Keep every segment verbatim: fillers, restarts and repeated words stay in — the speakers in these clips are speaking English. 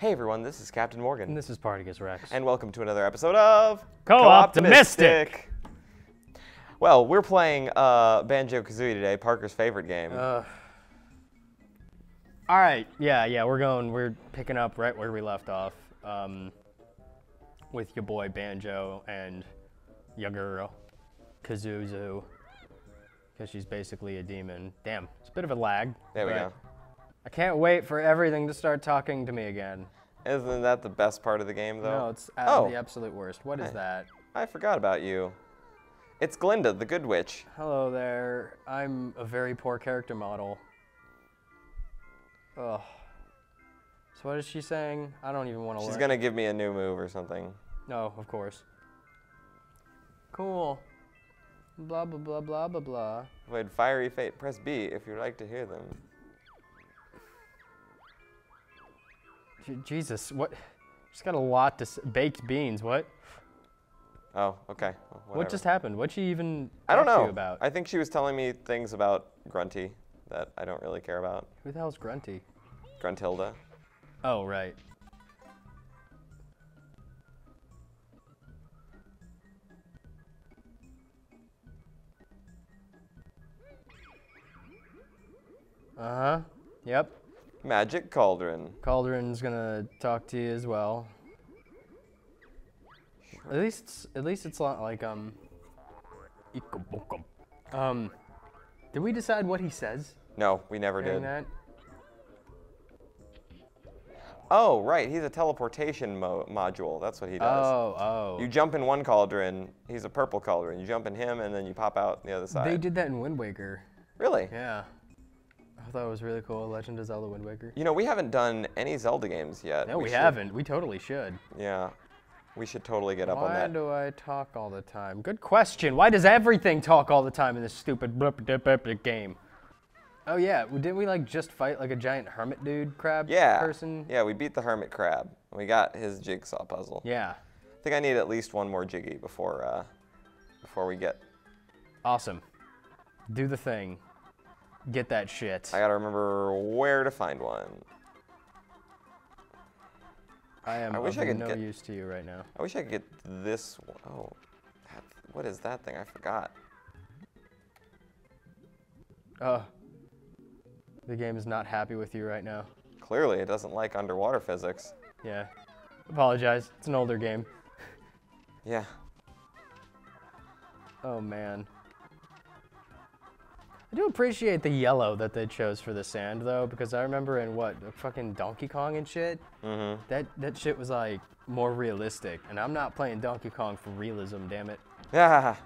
Hey everyone, this is Captain Morgan. And this is Partigus Rex. And welcome to another episode of Co-Optimistic. Co well, we're playing uh, Banjo-Kazooie today, Parker's favorite game. Uh, all right, yeah, yeah, we're going, we're picking up right where we left off um, with your boy Banjo and your girl Kazooie, because she's basically a demon. Damn, it's a bit of a lag. There we go. I can't wait for everything to start talking to me again. Isn't that the best part of the game, though? No, it's oh. the absolute worst. What is I, that? I forgot about you. It's Glinda, the Good Witch. Hello there. I'm a very poor character model. Ugh. So what is she saying? I don't even want to learn. She's going to give me a new move or something. No, of course. Cool. Blah, blah, blah, blah, blah, blah. Avoid fiery fate. Press B if you'd like to hear them. Jesus, what? She's got a lot to say. Baked beans, what? Oh, okay. Well, what just happened? What'd she even I don't know. About? I think she was telling me things about Grunty that I don't really care about. Who the hell's Grunty? Gruntilda. Oh, right. Uh-huh. Yep. Magic Cauldron. Cauldron's gonna talk to you as well. Sure. At least, it's, at least it's not like um. Um, did we decide what he says? No, we never did. That? Oh, right. He's a teleportation mo module. That's what he does. Oh, oh. You jump in one cauldron. He's a purple cauldron. You jump in him, and then you pop out the other side. They did that in Wind Waker. Really? Yeah. I thought it was really cool, Legend of Zelda Wind Waker. You know, we haven't done any Zelda games yet. No, we, we haven't. We totally should. Yeah. We should totally get up on that. Why do I talk all the time? Good question. Why does everything talk all the time in this stupid blip, blip, blip, blip game? Oh, yeah. Didn't we, like, just fight, like, a giant hermit dude crab yeah. person? Yeah, we beat the hermit crab. We got his jigsaw puzzle. Yeah. I think I need at least one more Jiggy before, uh, before we get... Awesome. Do the thing. Get that shit. I gotta remember where to find one. I am I wish of I could no get, use to you right now. I wish I could get this one. Oh, that, what is that thing? I forgot. Uh, the game is not happy with you right now. Clearly, it doesn't like underwater physics. Yeah. Apologize. It's an older game. Yeah. Oh, man. I do appreciate the yellow that they chose for the sand, though, because I remember in, what, fucking Donkey Kong and shit? Mm-hmm. That, that shit was, like, more realistic, and I'm not playing Donkey Kong for realism, damn it. Yeah,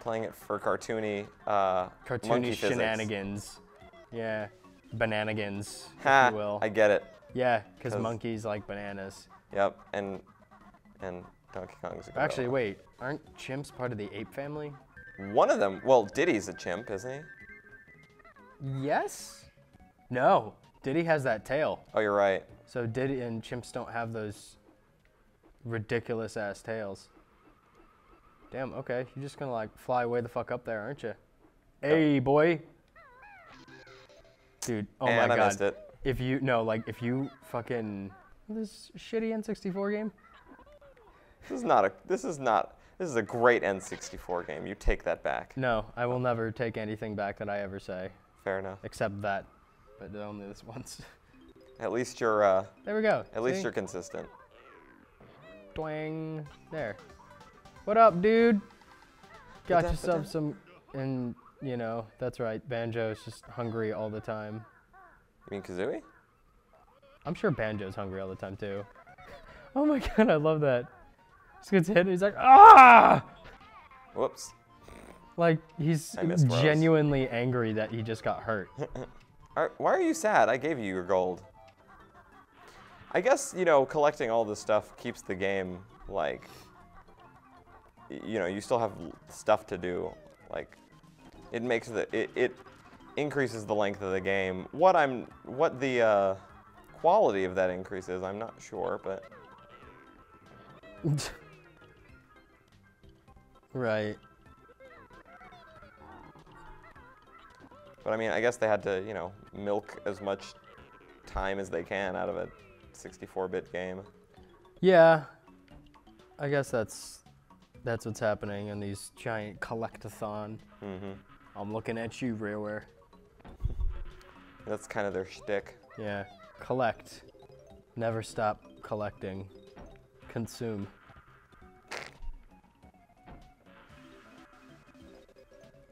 playing it for cartoony, uh, Cartoony shenanigans. Physics. Yeah, bananigans, ha, if you will. I get it. Yeah, because monkeys like bananas. Yep, and, and Donkey Kong's a good Actually, one. Wait, aren't chimps part of the ape family? One of them, well, Diddy's a chimp, isn't he? Yes? No. Diddy has that tail. Oh, you're right. So Diddy and chimps don't have those ridiculous-ass tails. Damn, okay. You're just gonna, like, fly away the fuck up there, aren't you? Hey, boy. Dude, oh and my I god. I missed it. If you, no, like, if you fucking... This shitty N sixty-four game? This is not a, this is not... This is a great N sixty-four game. You take that back. No, I will never take anything back that I ever say. Fair enough. Except that, but only this once. At least you're. Uh, there we go. At See? least you're consistent. Twang. There. What up, dude? Got yourself some, and you know that's right. Banjo's just hungry all the time. You mean Kazooie? I'm sure Banjo's hungry all the time too. Oh my god, I love that. Just gets hit and he's like, ah! Whoops. Like, he's genuinely angry that he just got hurt. Why are you sad? I gave you your gold. I guess, you know, collecting all this stuff keeps the game, like, you know, you still have stuff to do. Like, it makes the, it, it increases the length of the game. What I'm, what the uh, quality of that increase is, I'm not sure, but. Right. But I mean, I guess they had to, you know, milk as much time as they can out of it. sixty-four bit game. Yeah, I guess that's that's what's happening in these giant collectathon. Mm-hmm. I'm looking at you, Rareware. That's kind of their shtick. Yeah, collect. Never stop collecting. Consume.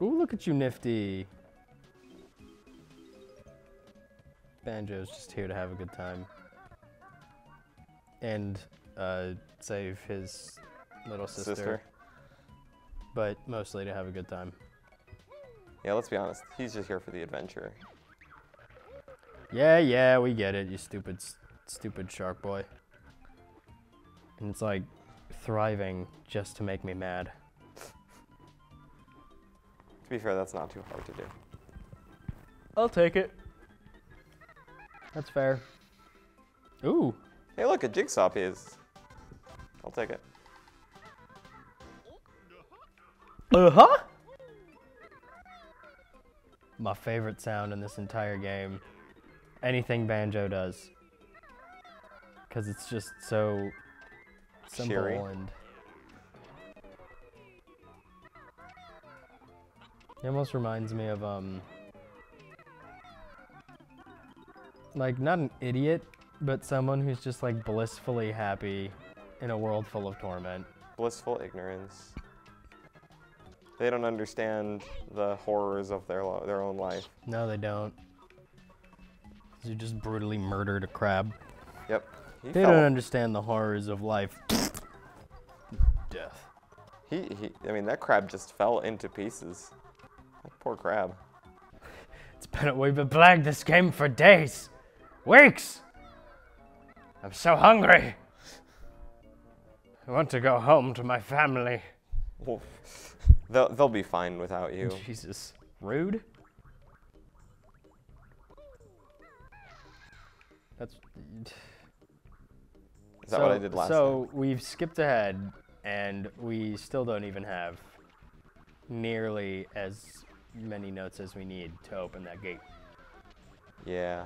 Ooh, look at you, nifty. Banjo's just here to have a good time. And uh, save his little sister, sister. But mostly to have a good time. Yeah, let's be honest. He's just here for the adventure. Yeah, yeah, we get it, you stupid, stupid shark boy. And it's like thriving just to make me mad. To be fair, that's not too hard to do. I'll take it. That's fair. Ooh. Hey, look, a jigsaw piece. I'll take it. Uh-huh. My favorite sound in this entire game. Anything Banjo does. Because it's just so simple. Cheery. And it almost reminds me of, um... like, not an idiot, but someone who's just, like, blissfully happy in a world full of torment. Blissful ignorance. They don't understand the horrors of their, lo their own life. No, they don't. You just brutally murdered a crab. Yep. He they fell. Don't understand the horrors of life. Death. He, he, I mean, that crab just fell into pieces. That poor crab. It's been, we've been playing this game for days. Weeks! I'm so hungry. I want to go home to my family. Well, they'll, they'll be fine without you. Jesus. Rude? That's... Is that so, what I did last time? So, night? We've skipped ahead, and we still don't even have nearly as many notes as we need to open that gate. Yeah.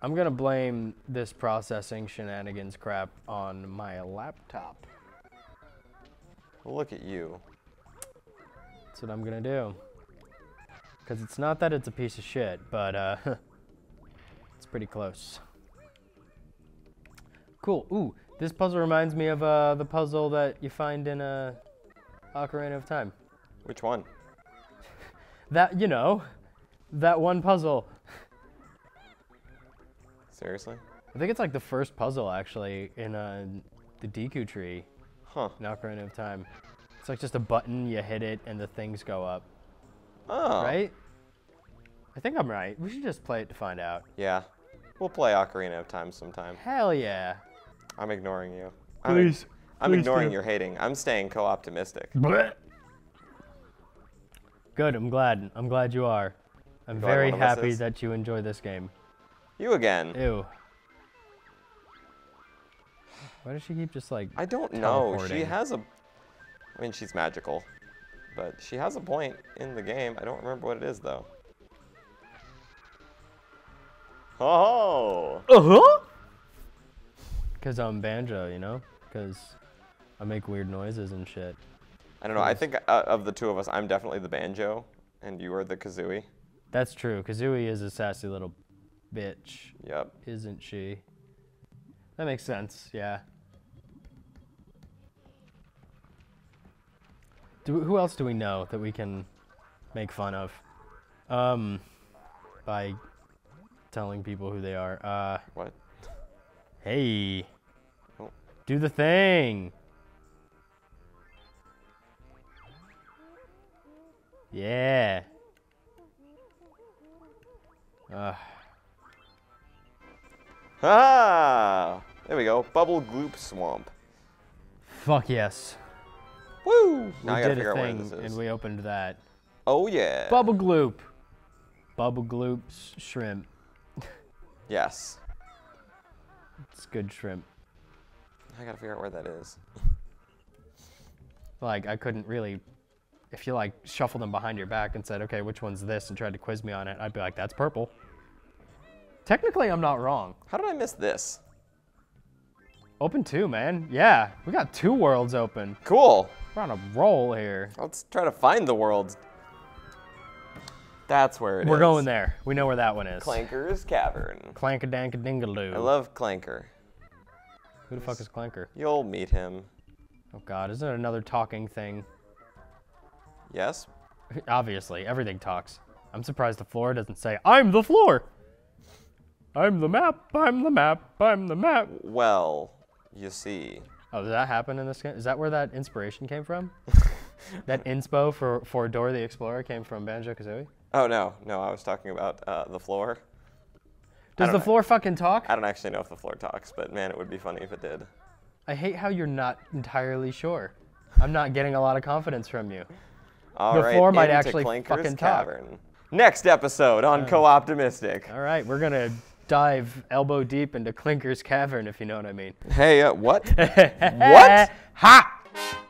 I'm gonna blame this processing shenanigans crap on my laptop. Well, look at you. That's what I'm gonna do. Because it's not that it's a piece of shit, but uh, it's pretty close. Cool. Ooh, this puzzle reminds me of uh, the puzzle that you find in uh, Ocarina of Time. Which one? That, you know, that one puzzle. Seriously? I think it's like the first puzzle, actually, in uh, the Deku Tree. Huh. In Ocarina of Time. It's like just a button, you hit it, and the things go up. Oh. Right? I think I'm right. We should just play it to find out. Yeah. We'll play Ocarina of Time sometime. Hell yeah. I'm ignoring you. I'm please. Ig I'm please ignoring do. Your hating. I'm staying co-optimistic. Good. I'm glad. I'm glad you are. I'm do very happy that you enjoy this game. You again. Ew. Why does she keep just like I don't know. She has a... I mean, she's magical. But she has a point in the game. I don't remember what it is, though. Oh! Uh-huh! Because I'm Banjo, you know? Because I make weird noises and shit. I don't know. I think uh, of the two of us, I'm definitely the Banjo, and you are the Kazooie. That's true. Kazooie is a sassy little... bitch. Yep. Isn't she? That makes sense, yeah. Do, who else do we know that we can make fun of? Um, by telling people who they are. Uh, what? Hey. Oh. Do the thing. Yeah. Ugh. Ah! There we go. Bubble Gloop Swamp. Fuck yes. Woo! Now we I gotta did figure a thing out where this is. And we opened that. Oh yeah. Bubble Gloop. Bubble Gloop Shrimp. Yes. It's good shrimp. I gotta figure out where that is. Like, I couldn't really... If you, like, shuffled them behind your back and said, okay, which one's this, and tried to quiz me on it, I'd be like, that's purple. Technically, I'm not wrong. How did I miss this? Open two, man. Yeah, we got two worlds open. Cool. We're on a roll here. Let's try to find the worlds. That's where it We're is. We're going there. We know where that one is. Clanker's Cavern. Clanker-danka-dingaloo. I love Clanker. Who the fuck is Clanker? You'll meet him. Oh god, is there another talking thing? Yes. Obviously, everything talks. I'm surprised the floor doesn't say, I'm the floor! I'm the map, I'm the map, I'm the map. Well, you see. Oh, did that happen in this game? Is that where that inspiration came from? That inspo for, for Dora the Explorer came from Banjo-Kazooie? Oh, no. No, I was talking about uh, the floor. Does the floor fucking talk? I don't actually know if the floor talks, but man, it would be funny if it did. I hate how you're not entirely sure. I'm not getting a lot of confidence from you. All right, the floor might actually fucking talk. Next episode on Co-Optimistic. All right, we're going to dive elbow deep into Clanker's Cavern, if you know what I mean. Hey, uh, what? What? Ha!